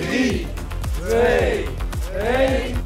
3, 2, 1.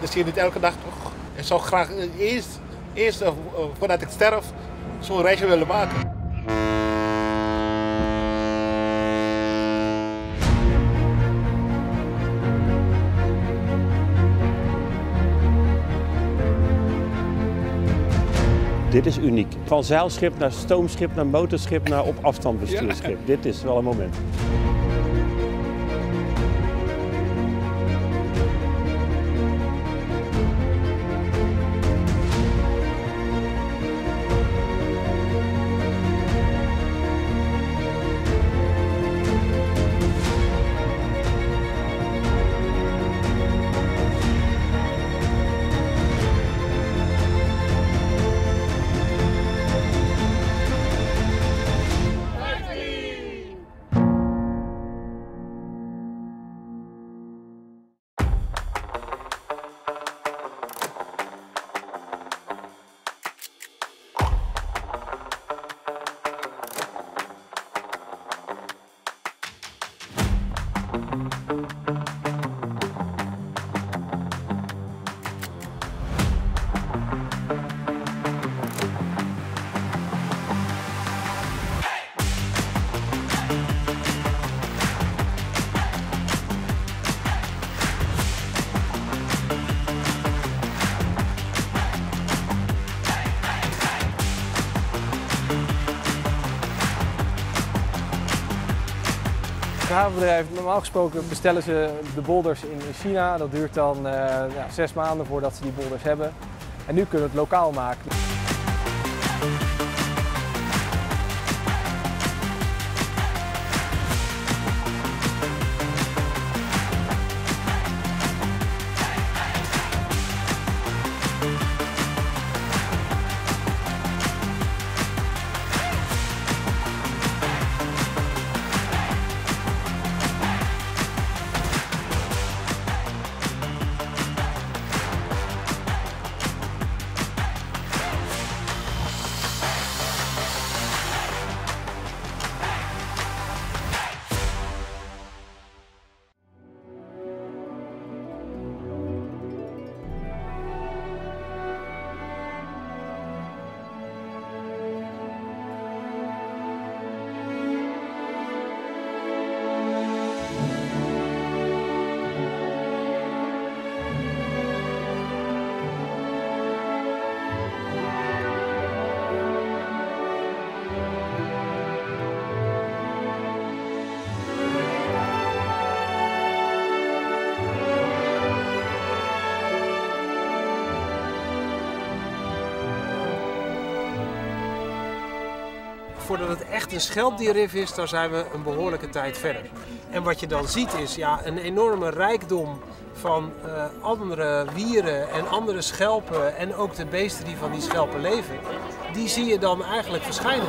Dat zie je niet elke dag toch. Ik zou graag eerst voordat ik sterf zo'n reisje willen maken. Dit is uniek. Van zeilschip naar stoomschip naar motorschip naar op afstand bestuurschip. Ja. Dit is wel een moment. Het havenbedrijf, normaal gesproken bestellen ze de boulders in China. Dat duurt dan 6 maanden voordat ze die boulders hebben. En nu kunnen we het lokaal maken. Voordat het echt een schelpdierrif is, dan zijn we een behoorlijke tijd verder. En wat je dan ziet is een enorme rijkdom van andere wieren en andere schelpen en ook de beesten die van die schelpen leven. Die zie je dan eigenlijk verschijnen.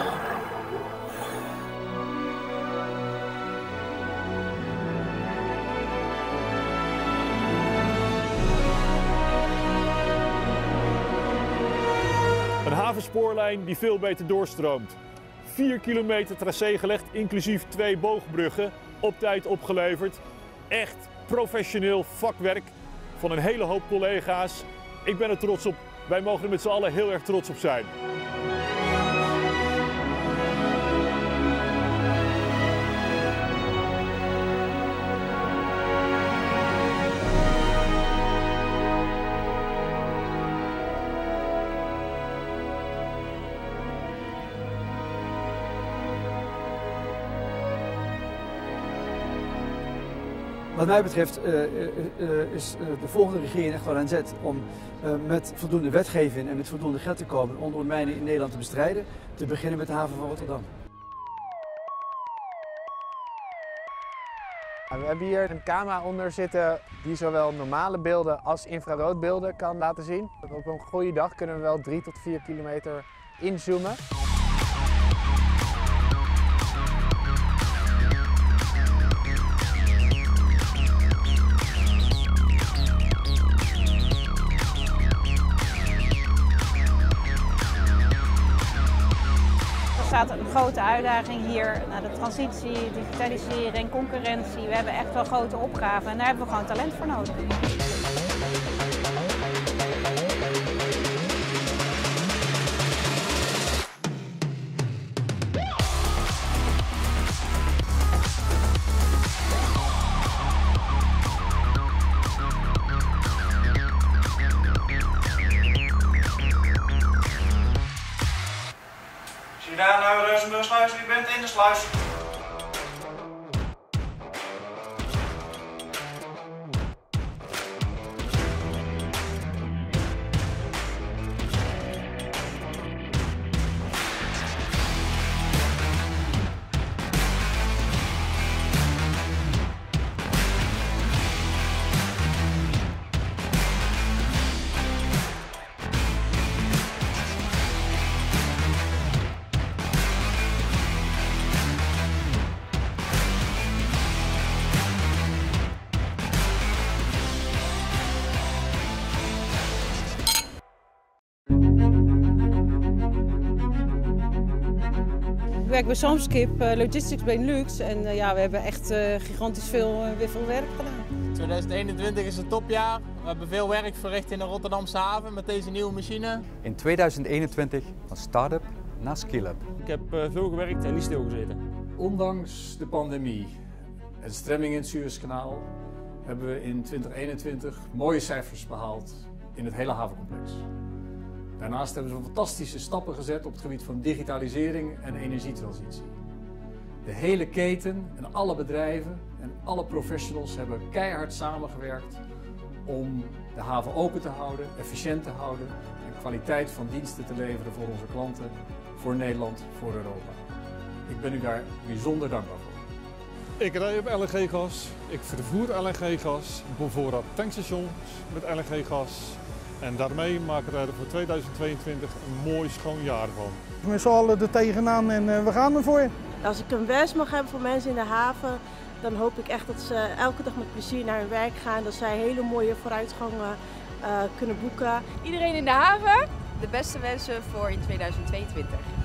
Een havenspoorlijn die veel beter doorstroomt. 4 kilometer tracé gelegd, inclusief 2 boogbruggen, op tijd opgeleverd. Echt professioneel vakwerk van een hele hoop collega's. Ik ben er trots op. Wij mogen er met z'n allen heel erg trots op zijn. Wat mij betreft is de volgende regering echt wel aan zet om met voldoende wetgeving en met voldoende geld te komen om ondermijnen in Nederland te bestrijden. Te beginnen met de haven van Rotterdam. We hebben hier een camera onder zitten die zowel normale beelden als infraroodbeelden kan laten zien. Op een goede dag kunnen we wel 3 tot 4 kilometer inzoomen. Er staat een grote uitdaging hier naar de transitie, digitalisering, concurrentie. We hebben echt wel grote opgaven en daar hebben we gewoon talent voor nodig. Ja, nou Reuzenburgsluis, u bent in de sluis. Ik werk bij Samskip, Logistics Benelux en ja, we hebben echt gigantisch veel werk gedaan. 2021 is een topjaar. We hebben veel werk verricht in de Rotterdamse haven met deze nieuwe machine. In 2021 van start-up naar skill-up. Ik heb veel gewerkt en niet stilgezeten. Ondanks de pandemie en de stremming in het Suezkanaal hebben we in 2021 mooie cijfers behaald in het hele havencomplex. Daarnaast hebben ze fantastische stappen gezet op het gebied van digitalisering en energietransitie. De hele keten en alle bedrijven en alle professionals hebben keihard samengewerkt om de haven open te houden, efficiënt te houden en kwaliteit van diensten te leveren voor onze klanten, voor Nederland, voor Europa. Ik ben u daar bijzonder dankbaar voor. Ik rij op LNG-gas, ik vervoer LNG-gas, bevoorraad tankstations met LNG-gas. En daarmee maken we er voor 2022 een mooi schoon jaar van. Met z'n allen er tegenaan en we gaan ervoor. Als ik een wens mag hebben voor mensen in de haven, dan hoop ik echt dat ze elke dag met plezier naar hun werk gaan. Dat zij hele mooie vooruitgangen kunnen boeken. Iedereen in de haven, de beste wensen voor in 2022.